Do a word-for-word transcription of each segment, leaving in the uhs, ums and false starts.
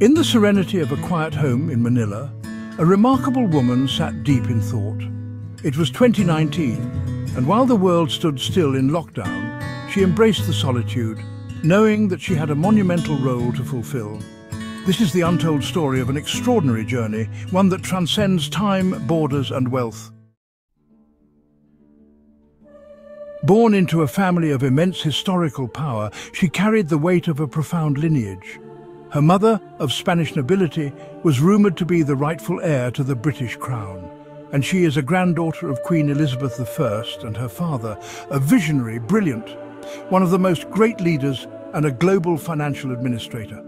In the serenity of a quiet home in Manila, a remarkable woman sat deep in thought. It was twenty nineteen, and while the world stood still in lockdown, she embraced the solitude, knowing that she had a monumental role to fulfill. This is the untold story of an extraordinary journey, one that transcends time, borders, and wealth. Born into a family of immense historical power, she carried the weight of a profound lineage. Her mother, of Spanish nobility, was rumoured to be the rightful heir to the British crown, and she is a granddaughter of Queen Elizabeth the First and her father, a visionary, brilliant, one of the most great leaders and a global financial administrator.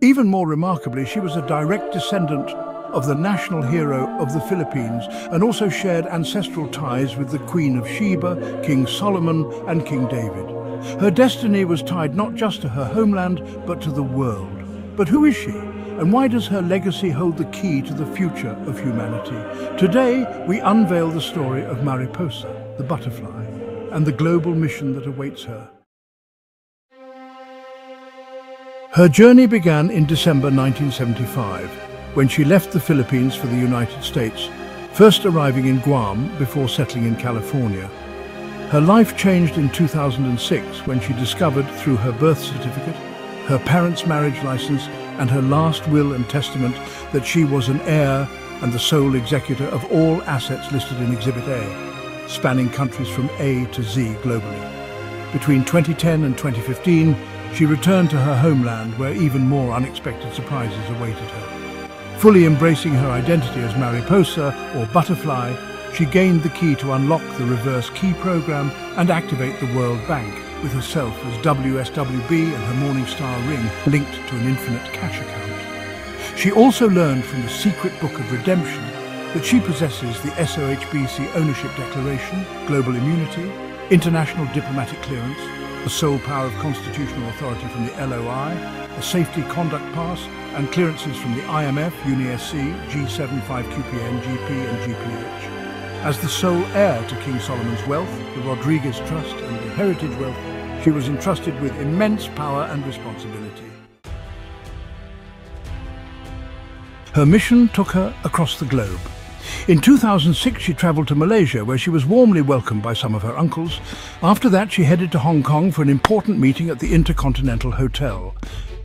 Even more remarkably, she was a direct descendant of the national hero of the Philippines and also shared ancestral ties with the Queen of Sheba, King Solomon and King David. Her destiny was tied not just to her homeland, but to the world. But who is she? And why does her legacy hold the key to the future of humanity? Today, we unveil the story of Mariposa, the butterfly, and the global mission that awaits her. Her journey began in December nineteen seventy-five, when she left the Philippines for the United States, first arriving in Guam before settling in California. Her life changed in two thousand six when she discovered, through her birth certificate, her parents' marriage license, and her last will and testament, that she was an heir and the sole executor of all assets listed in Exhibit A, spanning countries from A to Z globally. Between twenty ten and twenty fifteen, she returned to her homeland, where even more unexpected surprises awaited her. Fully embracing her identity as Mariposa, or Butterfly, she gained the key to unlock the Reverse Key Program and activate the World Bank, with herself as W S W B and her Morningstar ring linked to an infinite cash account. She also learned from the Secret Book of Redemption that she possesses the S O H B C Ownership Declaration, Global Immunity, International Diplomatic Clearance, the sole power of constitutional authority from the L O I, a safety conduct pass, and clearances from the I M F, UNISC, G seven, five Q P N, G P, and G P H. As the sole heir to King Solomon's wealth, the Rodriguez Trust, and the Heritage Wealth, she was entrusted with immense power and responsibility. Her mission took her across the globe. In two thousand six, she travelled to Malaysia, where she was warmly welcomed by some of her uncles. After that, she headed to Hong Kong for an important meeting at the Intercontinental Hotel.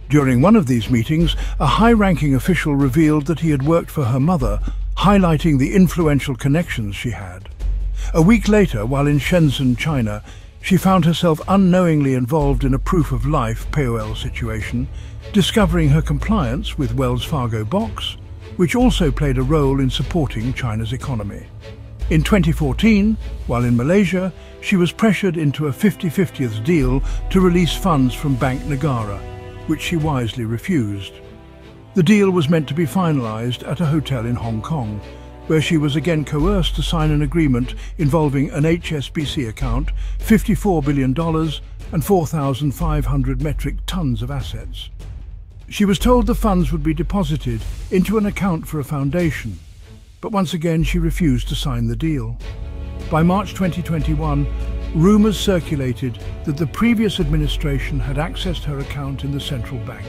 During one of these meetings, a high-ranking official revealed that he had worked for her mother, highlighting the influential connections she had. A week later, while in Shenzhen, China, she found herself unknowingly involved in a proof-of-life P O L situation, discovering her compliance with Wells Fargo Box, which also played a role in supporting China's economy. In twenty fourteen, while in Malaysia, she was pressured into a fifty-fiftieth deal to release funds from Bank Negara, which she wisely refused. The deal was meant to be finalised at a hotel in Hong Kong, where she was again coerced to sign an agreement involving an H S B C account, fifty-four billion dollars and four thousand five hundred metric tons of assets. She was told the funds would be deposited into an account for a foundation, but once again she refused to sign the deal. By March twenty twenty-one, rumours circulated that the previous administration had accessed her account in the central bank.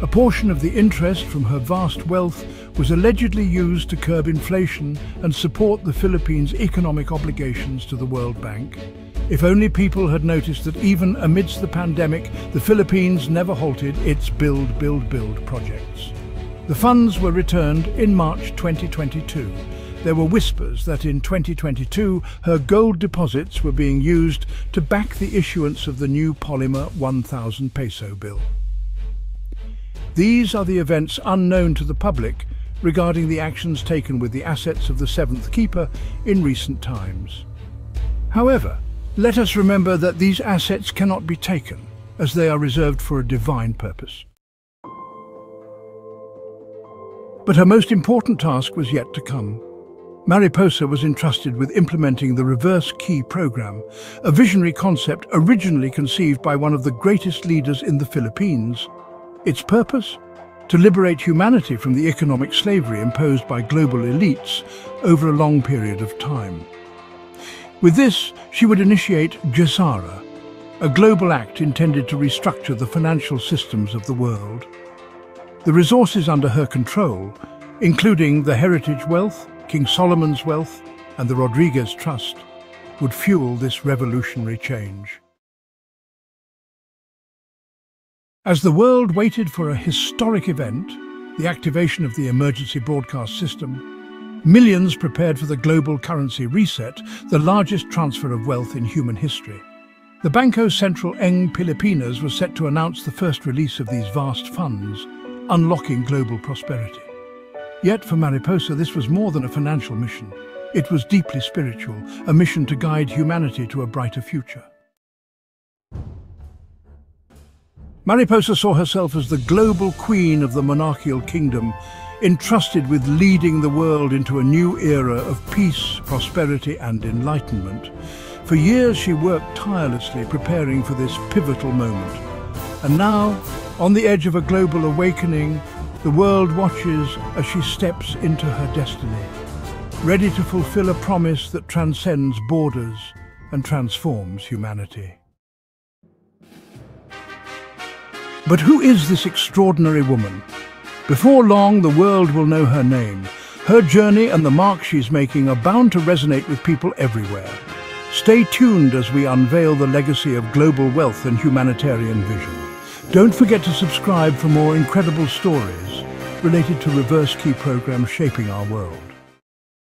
A portion of the interest from her vast wealth was allegedly used to curb inflation and support the Philippines' economic obligations to the World Bank. If only people had noticed that even amidst the pandemic, the Philippines never halted its Build, Build, Build projects. The funds were returned in March twenty twenty-two. There were whispers that in twenty twenty-two, her gold deposits were being used to back the issuance of the new polymer one thousand peso bill. These are the events unknown to the public regarding the actions taken with the assets of the Seventh Keeper in recent times. However, let us remember that these assets cannot be taken, as they are reserved for a divine purpose. But her most important task was yet to come. Mariposa was entrusted with implementing the Reverse Key Program, a visionary concept originally conceived by one of the greatest leaders in the Philippines. Its purpose? To liberate humanity from the economic slavery imposed by global elites over a long period of time. With this, she would initiate GESARA, a global act intended to restructure the financial systems of the world. The resources under her control, including the Heritage Wealth, King Solomon's Wealth, and the Rodriguez Trust, would fuel this revolutionary change. As the world waited for a historic event, the activation of the emergency broadcast system, millions prepared for the global currency reset, the largest transfer of wealth in human history. The Banco Central ng Pilipinas was set to announce the first release of these vast funds, unlocking global prosperity. Yet for Mariposa, this was more than a financial mission. It was deeply spiritual, a mission to guide humanity to a brighter future. Mariposa saw herself as the global queen of the monarchical kingdom, entrusted with leading the world into a new era of peace, prosperity, and enlightenment. For years, she worked tirelessly preparing for this pivotal moment. And now, on the edge of a global awakening, the world watches as she steps into her destiny, ready to fulfill a promise that transcends borders and transforms humanity. But who is this extraordinary woman? Before long, the world will know her name. Her journey and the mark she's making are bound to resonate with people everywhere. Stay tuned as we unveil the legacy of global wealth and humanitarian vision. Don't forget to subscribe for more incredible stories related to Reverse Key Program shaping our world.